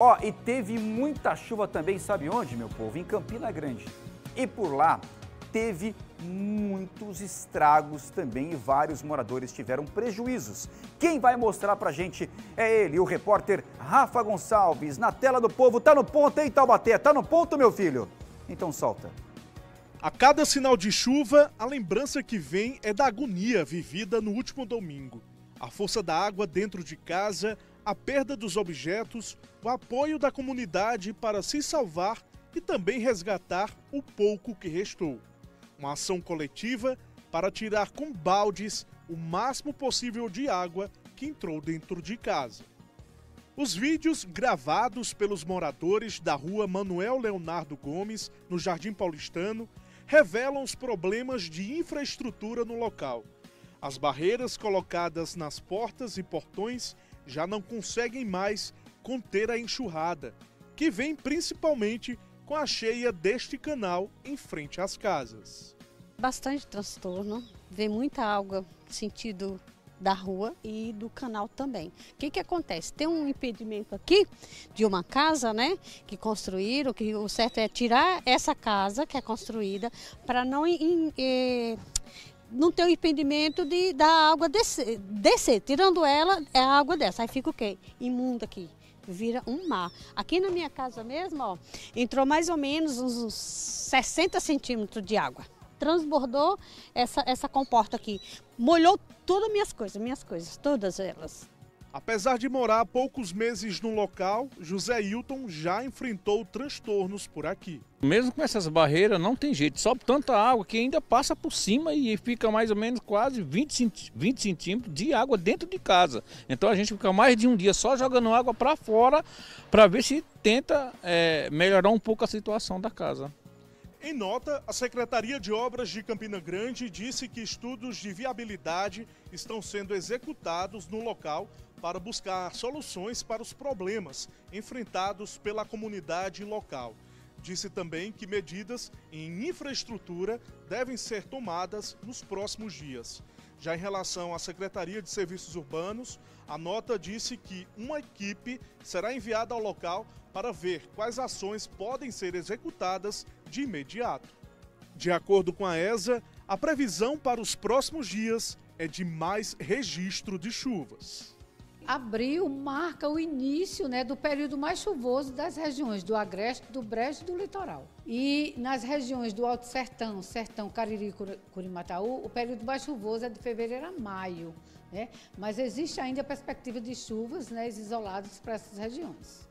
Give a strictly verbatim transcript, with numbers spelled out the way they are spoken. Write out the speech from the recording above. Ó, oh, e teve muita chuva também, sabe onde, meu povo? Em Campina Grande. E por lá teve muitos estragos também e vários moradores tiveram prejuízos. Quem vai mostrar pra gente é ele, o repórter Rafa Gonçalves, na tela do povo. Tá no ponto, hein, Taubaté? Tá no ponto, meu filho? Então solta. A cada sinal de chuva, a lembrança que vem é da agonia vivida no último domingo. A força da água dentro de casa, a perda dos objetos, o apoio da comunidade para se salvar e também resgatar o pouco que restou. Uma ação coletiva para tirar com baldes o máximo possível de água que entrou dentro de casa. Os vídeos gravados pelos moradores da rua Manuel Leonardo Gomes, no Jardim Paulistano, revelam os problemas de infraestrutura no local. As barreiras colocadas nas portas e portões já não conseguem mais conter a enxurrada, que vem principalmente com a cheia deste canal em frente às casas. Bastante transtorno, vem muita água no sentido da rua e do canal também. O que que acontece? Tem um impedimento aqui de uma casa, né, que construíram, que o certo é tirar essa casa que é construída para não... In, in, in, não tem o impedimento de, da água descer, descer, tirando ela, é a água dessa, aí fica o quê? Imundo aqui, vira um mar. Aqui na minha casa mesmo, ó, entrou mais ou menos uns sessenta centímetros de água, transbordou essa, essa comporta aqui, molhou todas minhas coisas, minhas coisas, todas elas. Apesar de morar há poucos meses no local, José Hilton já enfrentou transtornos por aqui. Mesmo com essas barreiras, não tem jeito. Sobe tanta água que ainda passa por cima e fica mais ou menos quase vinte centímetros de água dentro de casa. Então a gente fica mais de um dia só jogando água para fora para ver se tenta é, melhorar um pouco a situação da casa. Em nota, a Secretaria de Obras de Campina Grande disse que estudos de viabilidade estão sendo executados no local para buscar soluções para os problemas enfrentados pela comunidade local. Disse também que medidas em infraestrutura devem ser tomadas nos próximos dias. Já em relação à Secretaria de Serviços Urbanos, a nota disse que uma equipe será enviada ao local para ver quais ações podem ser executadas de imediato. De acordo com a Esa, a previsão para os próximos dias é de mais registro de chuvas. Abril marca o início, né, do período mais chuvoso das regiões do Agreste, do Brejo e do Litoral. E nas regiões do Alto Sertão, Sertão, Cariri e Curimataú, o período mais chuvoso é de fevereiro a maio, né? Mas existe ainda a perspectiva de chuvas, né, isoladas para essas regiões.